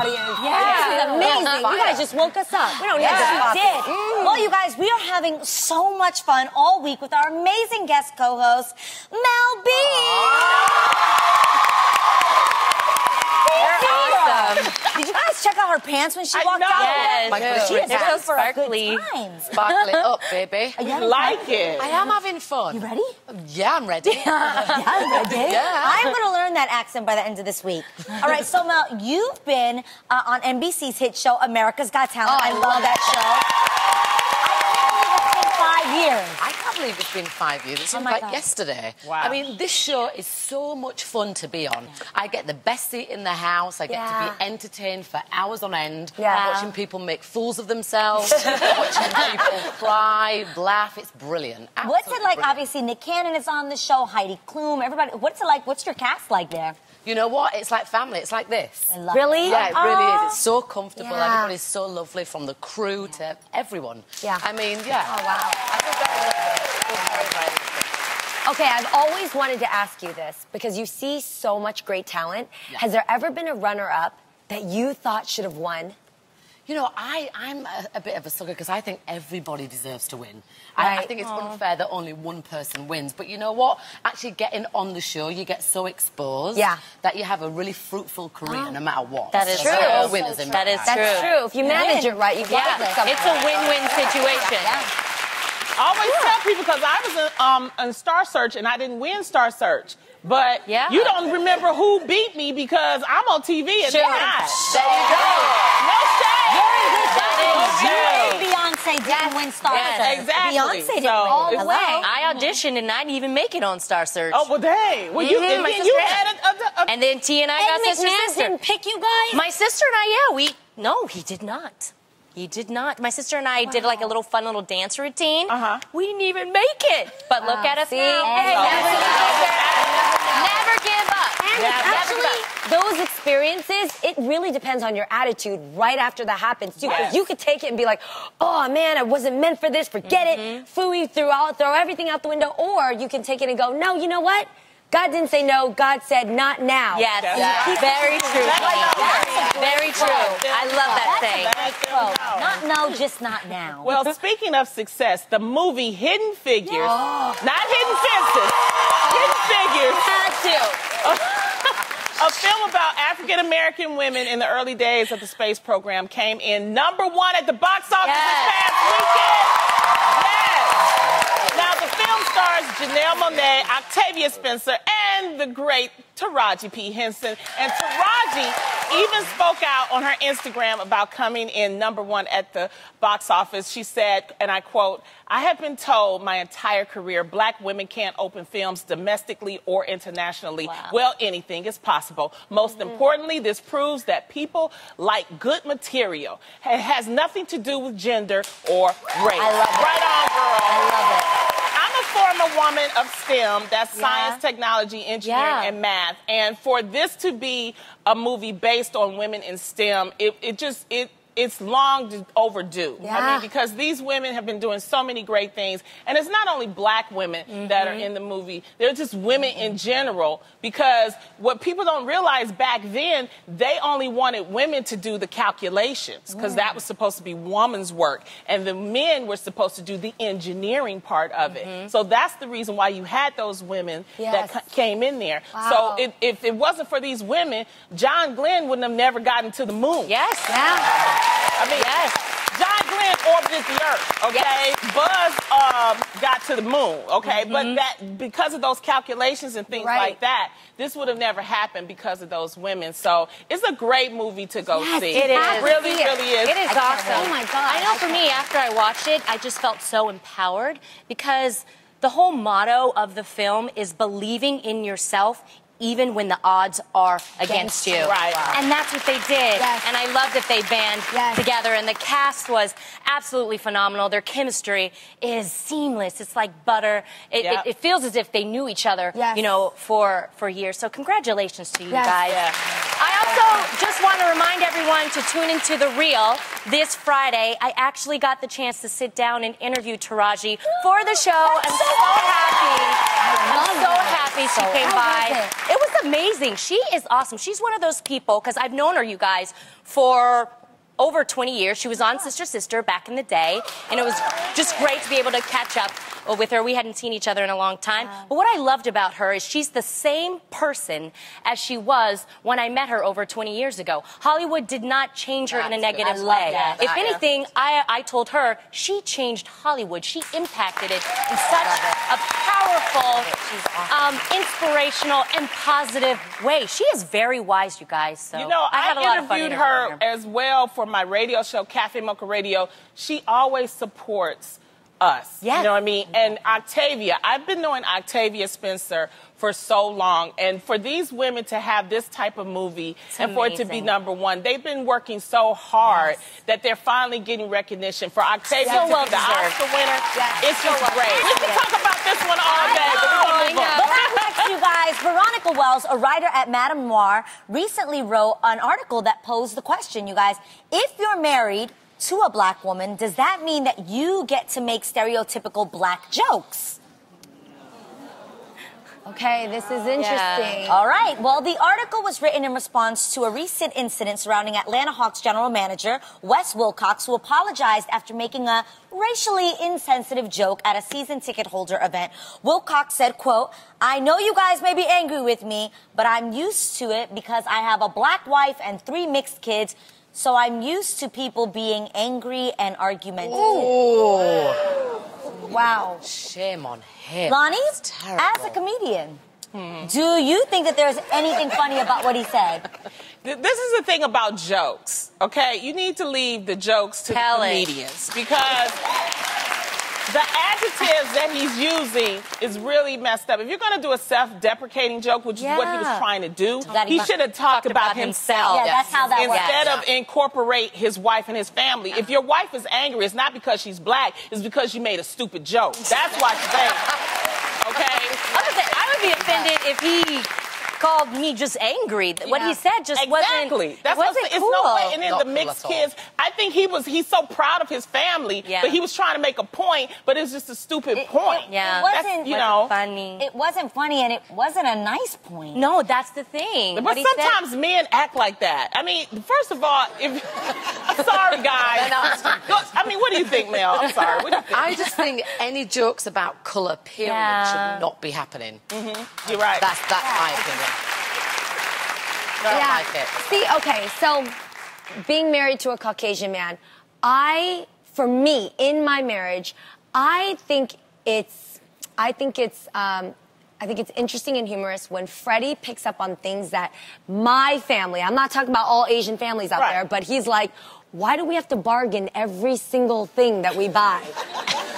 audience. Yeah. This is amazing. You guys just woke us up. We don't need this coffee. Did. Mm. Well, you guys, we are having so much fun all week with our amazing guest co-host, Mel B. Did you guys check out her pants when she walked out? Yes, she is out for a good time. Sparkling up, baby. I like it. I am having fun. You ready? Yeah, I'm ready. I'm going to learn that accent by the end of this week. All right, so Mel, you've been on NBC's hit show, America's Got Talent. I love that show. I can't believe it's been 5 years. I believe it's been 5 years. It seemed like yesterday. Wow. I mean, this show is so much fun to be on. Yeah. I get the best seat in the house. I get to be entertained for hours on end, watching people make fools of themselves, watching people cry, laugh. It's brilliant. Absolutely what's it like? Brilliant. Obviously, Nick Cannon is on the show, Heidi Klum, everybody. What's it like? What's your cast like there? You know what? It's like family. It's like this. I love it. Yeah, it really is. It's so comfortable. Yeah. Everybody's so lovely, from the crew to everyone. Yeah. I mean, oh, wow. I think that's okay, I've always wanted to ask you this, because you see so much great talent. Yeah. Has there ever been a runner-up that you thought should have won? You know, I'm a bit of a sucker, because I think everybody deserves to win. Right. I think it's unfair that only one person wins. But you know what? Actually getting on the show, you get so exposed that you have a really fruitful career no matter what. That is true. Winners in that is true. That's true. If you manage it right, you get it. It's a win-win situation. Yeah. Yeah. I always tell people, because I was in Star Search and I didn't win Star Search, but you don't remember who beat me because I'm on TV and they're not. There you go. No shade. Very good. Beyonce didn't win Star Search. Exactly. Beyonce didn't win. All the way. I auditioned and I didn't even make it on Star Search. Oh, well, dang. Well, you had a... And then T and I got Sister Sister. Didn't pick you guys? My sister and I, no, he did not. He did not. My sister and I did like a little fun little dance routine. We didn't even make it. But look at us now. Hey, never give up. And actually, those experiences, it really depends on your attitude right after that happens too. Yes. You could take it and be like, oh man, I wasn't meant for this. Forget it. Phooey, throw everything out the window. Or you can take it and go, no, you know what? God didn't say no. God said not now. Yes. Very true. Very true. I love that thing. Not now, just not now. Well, speaking of success, the movie Hidden Figures, not Hidden Fences, Hidden Figures. A film about African-American women in the early days of the space program came in #1 at the box office this past weekend. Stars Janelle Monáe, Octavia Spencer, and the great Taraji P. Henson. And Taraji even spoke out on her Instagram about coming in #1 at the box office. She said, and I quote, "I have been told my entire career black women can't open films domestically or internationally. Well, anything is possible. Most importantly, this proves that people like good material. It has nothing to do with gender or race." I love it. Right on, girl. I love it. I'm a woman of STEM, that's science, technology, engineering, and math. And for this to be a movie based on women in STEM, it's long overdue. I mean, because these women have been doing so many great things. And it's not only black women that are in the movie. They're just women in general. Because what people don't realize, back then, they only wanted women to do the calculations. Because that was supposed to be woman's work. And the men were supposed to do the engineering part of it. So that's the reason why you had those women that came in there. Wow. So if it wasn't for these women, John Glenn wouldn't have never gotten to the moon. Yes. Yeah. I mean, John Glenn orbited the Earth, okay? Buzz got to the moon, okay? But because of those calculations and things like that, this would have never happened because of those women. So it's a great movie to go see. It is. Really, really is. It is awesome. Oh, my God. I know for me, after I watched it, I just felt so empowered, because the whole motto of the film is believing in yourself, even when the odds are against you. Right. Wow. And that's what they did. Yes. And I love that they banded together. And the cast was absolutely phenomenal. Their chemistry is seamless. It's like butter. It feels as if they knew each other, you know, for years. So congratulations to you guys. Yeah. I also just want to remind everyone to tune into The Real this Friday. I actually got the chance to sit down and interview Taraji for the show. I'm so happy. I'm so happy she came by. It was amazing. She is awesome. She's one of those people, because I've known her, you guys, for over 20 years. She was on Sister Sister back in the day, and it was just great to be able to catch up with her. We hadn't seen each other in a long time. But what I loved about her is she's the same person as she was when I met her over 20 years ago. Hollywood did not change her in a negative way. If anything, I told her she changed Hollywood. She impacted it in such a powerful, inspirational, and positive way. She is very wise, you guys. So you know, I had a lot of fun interviewed her as well for my radio show, Cafe Mocha Radio. She always supports us. Yes. You know what I mean? And Octavia, I've been knowing Octavia Spencer for so long, and for these women to have this type of movie, and for it to be number one, they've been working so hard that they're finally getting recognition. For Octavia to be the Oscar winner, it's just great. We can talk about this one all day, but we're going to move on. You guys, Veronica Wells, a writer at Madame Noir, recently wrote an article that posed the question, you guys, if you're married to a black woman, does that mean that you get to make stereotypical black jokes? Okay, this is interesting. All right, well, the article was written in response to a recent incident surrounding Atlanta Hawks general manager Wes Wilcox, who apologized after making a racially insensitive joke at a season ticket holder event. Wilcox said, quote, "I know you guys may be angry with me, but I'm used to it because I have a black wife and 3 mixed kids. So I'm used to people being angry and argumentative." Ooh. Wow. Shame on him. Loni, as a comedian, do you think that there's anything funny about what he said? This is the thing about jokes, okay? You need to leave the jokes to the comedians, because the adjectives that he's using is really messed up. If you're going to do a self-deprecating joke, which is what he was trying to do, he should have talked about himself. Yeah, that's how that works. Instead of incorporate his wife and his family. If your wife is angry, it's not because she's black. It's because you made a stupid joke. That's why she's angry. Okay? I would be offended if he called me just angry. What he said just wasn't. That's wasn't cool. It's no way. And then the mixed kids. I think he's so proud of his family, but he was trying to make a point, but it's just a stupid point. It wasn't funny. It wasn't funny, and it wasn't a nice point. No, that's the thing. But sometimes men act like that. I mean, first of all, I'm sorry, guys. I mean, what do you think, Mel? I'm sorry. What do you think? I just think any jokes about color, period, should not be happening. Mm-hmm. You're right. That's my opinion. Yeah. Like it. See, okay, so being married to a Caucasian man, for me, in my marriage, I think it's interesting and humorous when Freddie picks up on things that my family, I'm not talking about all Asian families out there, but he's like, why do we have to bargain every single thing that we buy?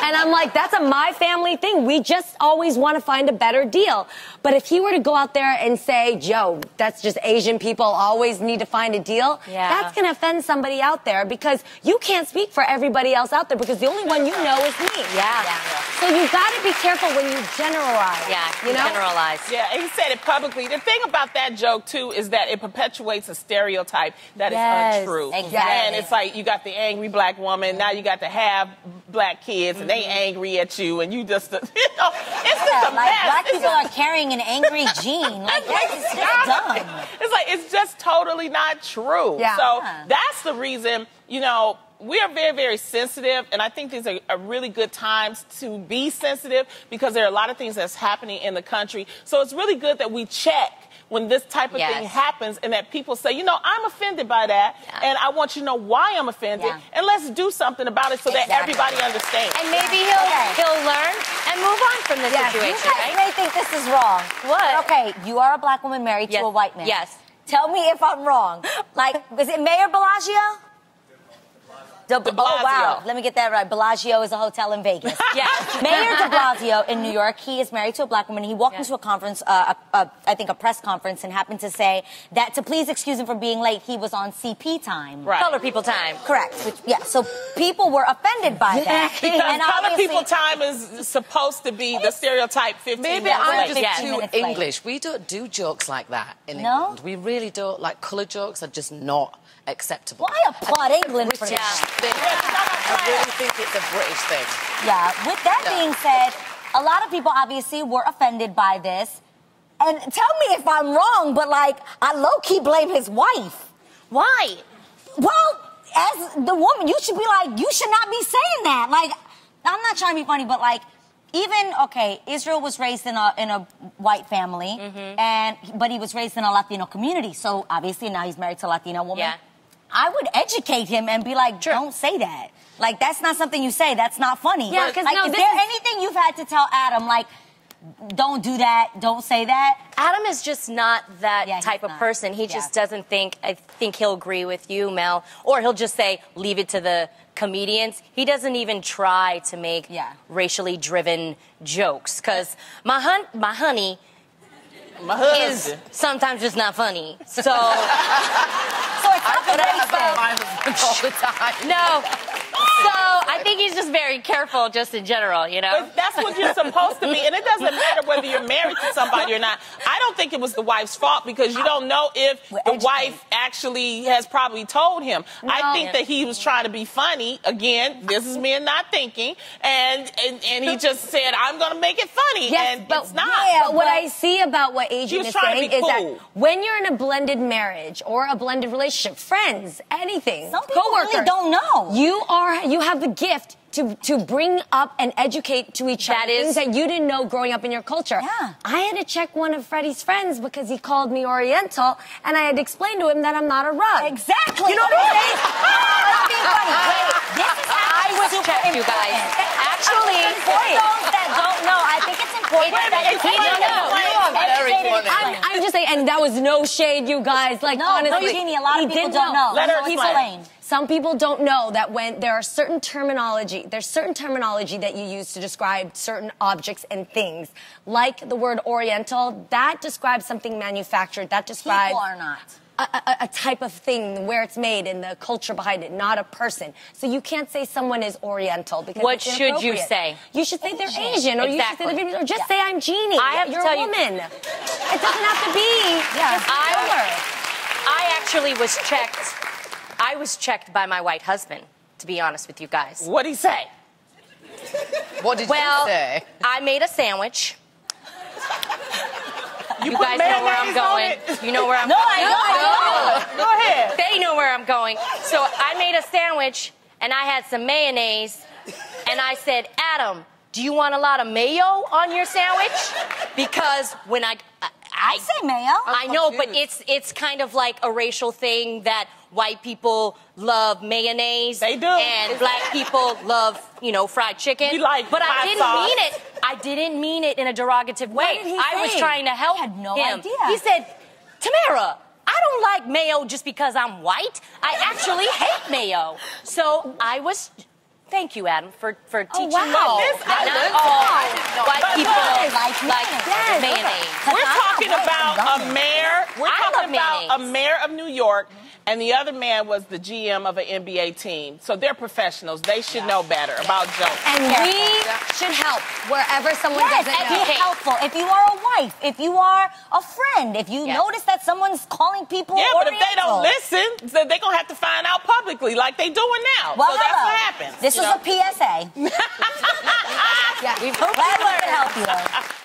And I'm like, that's a my family thing. We just always want to find a better deal. But if he were to go out there and say, yo, that's just Asian people always need to find a deal, that's going to offend somebody out there, because you can't speak for everybody else out there, because the only one you know is me. So you got to be careful when you generalize. You know? Generalize. And he said it publicly. The thing about that joke, too, is that it perpetuates a stereotype that is untrue. Exactly. And it's like, you got the angry black woman, now you got to have black kids, and they angry at you, and you just, you know, it's just a like mess. Black people are carrying an angry gene. Like, that's just dumb. It's like, it's just totally not true. So that's the reason, you know, we are very, very sensitive, and I think these are really good times to be sensitive, because there are a lot of things that's happening in the country. So it's really good that we check when this type of thing happens, and that people say, you know, I'm offended by that, and I want you to know why I'm offended, and let's do something about it so that everybody understands. And maybe he'll learn and move on from the situation, you guys may think this is wrong. What? Okay, you are a black woman married to a white man. Tell me if I'm wrong. Like, is it Mayor Bellagio? De Blasio. Oh, wow. Let me get that right. Bellagio is a hotel in Vegas. Mayor de Blasio in New York, he is married to a black woman. He walked into a conference, I think a press conference, and happened to say that to please excuse him for being late, he was on CP time. Color people time. Correct. Which, so people were offended by that. Because and color people time is supposed to be the stereotype 15 minutes late. Maybe I'm just too English. We don't do jokes like that in England. We really don't. Like, color jokes are just not acceptable. Well, I applaud England for that. I really think it's a British thing. With that being said, a lot of people obviously were offended by this. And tell me if I'm wrong, but like, I low-key blame his wife. Why? Well, as the woman, you should be like, you should not be saying that. Like, I'm not trying to be funny, but like, even, okay, Israel was raised in a white family, mm-hmm. but he was raised in a Latino community, so obviously now he's married to a Latina woman. Yeah. I would educate him and be like, sure. Don't say that. Like, that's not something you say. That's not funny. Yeah, like, no, is there anything you've had to tell Adam, like, don't do that, don't say that? Adam is just not that type of person. He just doesn't think, I think he'll agree with you, Mel, or he'll just say, leave it to the comedians. He doesn't even try to make racially driven jokes, because my honey is sometimes just not funny. So, I think he's just very careful just in general, you know? But that's what you're supposed to be, and it doesn't matter whether you're married to somebody or not. I don't think it was the wife's fault, because you don't know if the wife actually has probably told him. No. I think that he was trying to be funny. Again, this is me not thinking, and he just said, I'm going to make it funny, and it's not. Yeah, but what I see about what Adrian is saying is that when you're in a blended marriage or a blended relationship, friends, anything, some people really don't know. You have the gift to bring up and educate to each other things that you didn't know growing up in your culture. Yeah. I had to check one of Freddie's friends because he called me Oriental, and I had to explain to him that I'm not a rug. Exactly. You know what I'm saying? I was checked, you guys. Actually, for those that don't know, I think it's important that I'm just saying, and that was no shade, you guys. Like, honestly, Jeannie, a lot of people don't know. Let her explain. Some people don't know that when there are certain terminology, there's certain terminology that you use to describe certain objects and things. Like the word Oriental, that describes something manufactured, that describes... People are not. A type of thing, where it's made and the culture behind it, not a person. So you can't say someone is Oriental because what should you say? You should say they're Asian, or you should say they're Vietnamese, or just say I'm Jeannie. You're a woman. It doesn't have to be. Yes. I actually was checked. I was checked by my white husband, to be honest with you guys. What'd he say? What did you say? I made a sandwich. You guys know where I'm going. You know where I'm going. No, I know. Go ahead. They know where I'm going. So I made a sandwich, and I had some mayonnaise, and I said, Adam, do you want a lot of mayo on your sandwich? Because when I say mayo. I know, but it's kind of like a racial thing that white people love mayonnaise. They do. And black people love, you know, fried chicken. We like but I didn't sauce. Mean it. I didn't mean it in a derogative way. I was trying to help him. He had no idea. He said, Tamera, I don't like mayo just because I'm white. I actually hate mayo. So I was... Thank you, Adam, for teaching me. Wow. Not all white people like mayonnaise. We're talking about a mayor. We're talking about a mayor of New York, and the other man was the GM of an NBA team. So they're professionals. They should know better about jokes. And we should help wherever someone doesn't know. Yes, and be helpful. If you are a wife, if you are a friend, if you notice that someone's calling people Oriental. Yeah, but if they don't listen, so they're going to have to find out publicly like they're doing now. Well, so that's what happens. This is a PSA. We're glad to help you.